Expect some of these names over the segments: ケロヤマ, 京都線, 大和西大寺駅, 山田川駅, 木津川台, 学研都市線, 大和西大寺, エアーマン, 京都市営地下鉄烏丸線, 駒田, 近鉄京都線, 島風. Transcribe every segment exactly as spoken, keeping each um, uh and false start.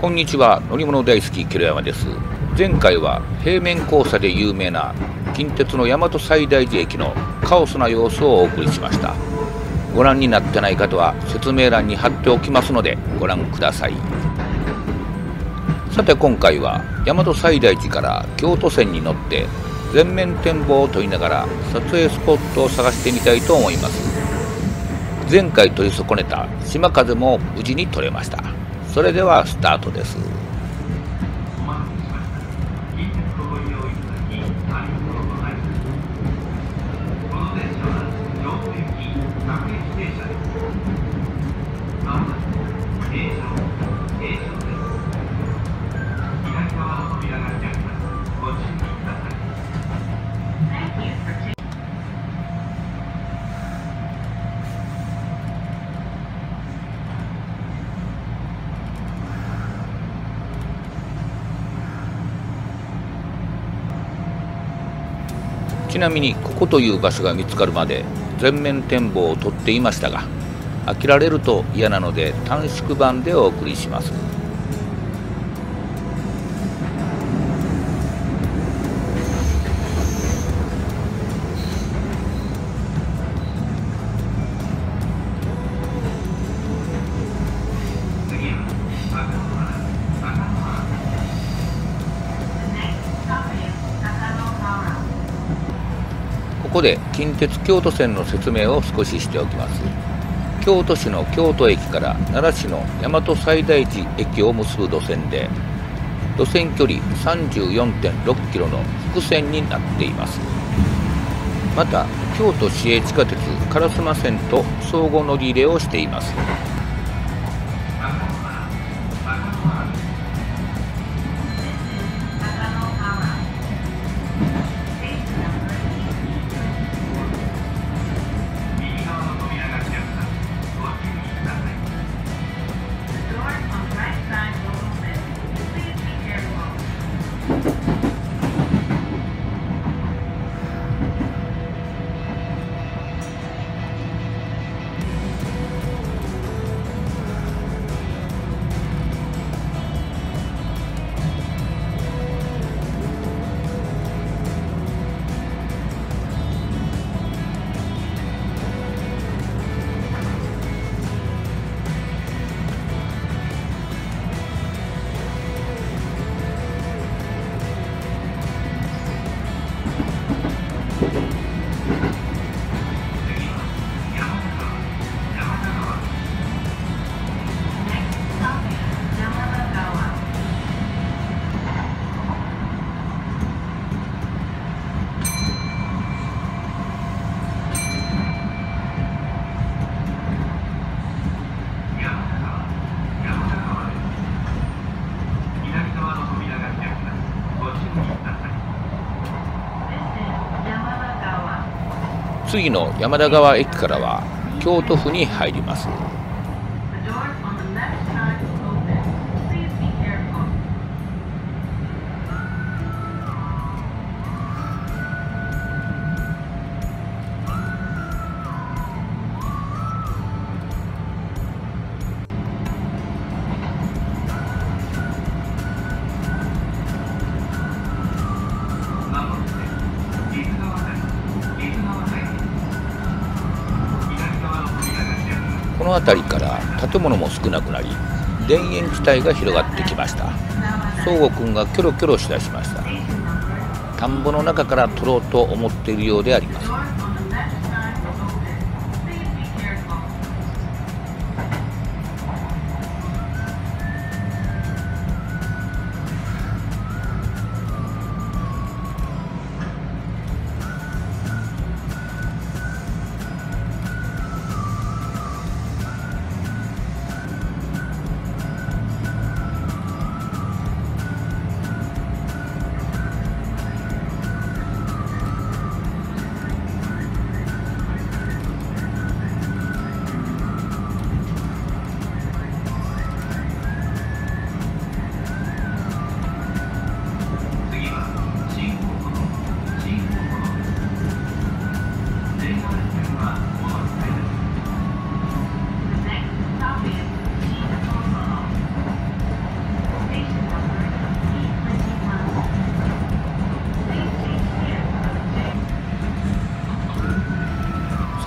こんにちは、乗り物大好きケロヤマです。前回は平面交差で有名な近鉄の大和西大寺駅のカオスな様子をお送りしました。ご覧になってない方は説明欄に貼っておきますのでご覧ください。さて今回は大和西大寺から京都線に乗って全面展望を撮りながら撮影スポットを探してみたいと思います。前回撮り損ねた島風も無事に撮れました。それではスタートです。ちなみにここという場所が見つかるまで全面展望を撮っていましたが、飽きられると嫌なので短縮版でお送りします。ここで近鉄京都線の説明を少ししておきます。京都市の京都駅から奈良市の大和西大寺駅を結ぶ路線で、路線距離 さんじゅうよんてんろくキロの複線になっています。また京都市営地下鉄烏丸線と相互乗り入れをしています。次の山田川駅からは京都府に入ります。この辺りから建物も少なくなり、田園地帯が広がってきました。宗吾くんがキョロキョロしだしました。田んぼの中から撮ろうと思っているようであります。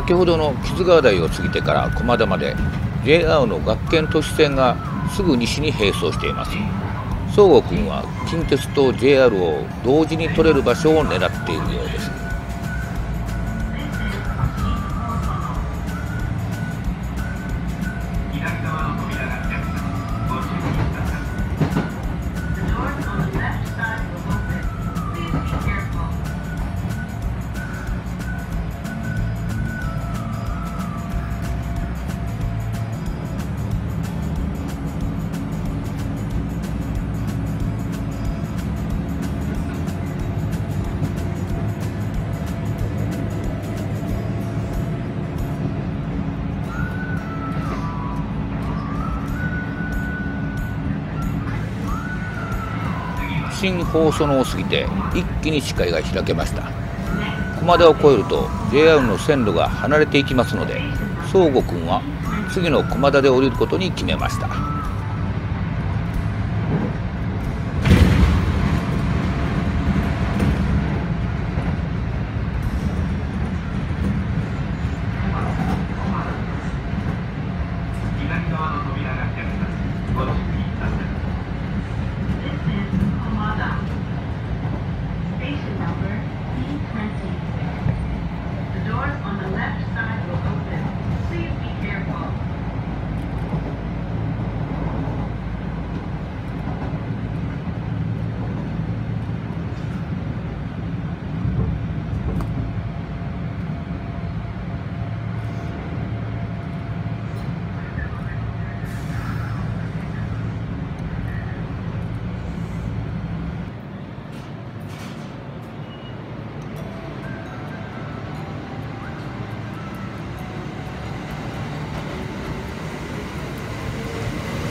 先ほどの木津川台を過ぎてから駒田まで ジェイアール の学研都市線がすぐ西に並走しています。宗吾君は近鉄と ジェイアール を同時に取れる場所を狙っているようです。新放送のを過ぎて一気に視界が開けました。駒田を越えると ジェイアール の線路が離れていきますので、宗吾君は次の駒田で降りることに決めました。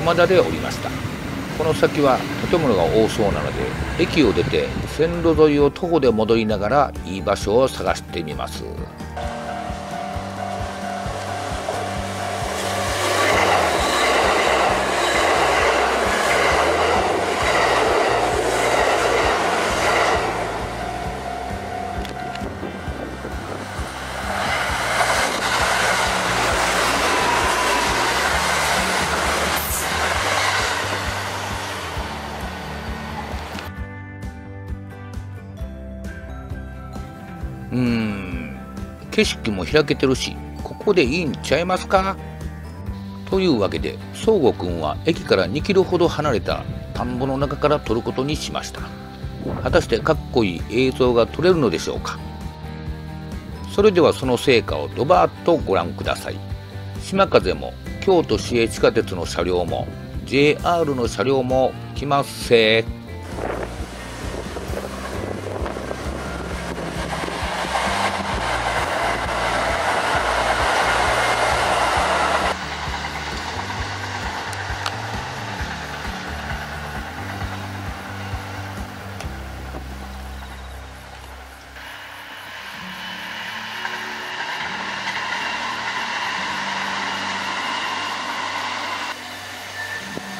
駒田で降りました。この先は建物が多そうなので、駅を出て線路沿いを徒歩で戻りながらいい場所を探してみます。うーん、景色も開けてるし、ここでいいんちゃいますか。というわけで宗吾君は駅からにキロほど離れた田んぼの中から撮ることにしました。果たしてかっこいい映像が撮れるのでしょうか。それではその成果をドバーッとご覧ください。島風も京都市営地下鉄の車両も ジェイアール の車両も来ますせー。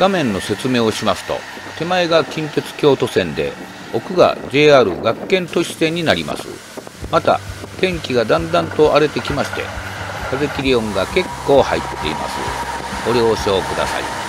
画面の説明をしますと、手前が近鉄京都線で、奥が ジェイアール 学研都市線になります。また天気がだんだんと荒れてきまして、風切り音が結構入っています。ご了承ください。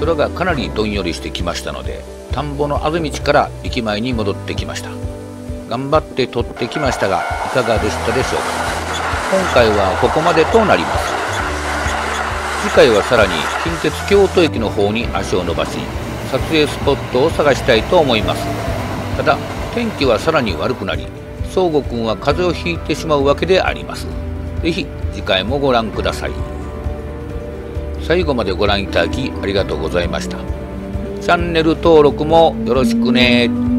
空がかなりどんよりしてきましたので、田んぼのあぜ道から駅前に戻ってきました。頑張って取ってきましたが、いかがでしたでしょうか。今回はここまでとなります。次回はさらに近鉄京都駅の方に足を伸ばし、撮影スポットを探したいと思います。ただ天気はさらに悪くなり、そうごくんは風邪をひいてしまうわけであります。ぜひ次回もご覧ください。最後までご覧いただきありがとうございました。チャンネル登録もよろしくね。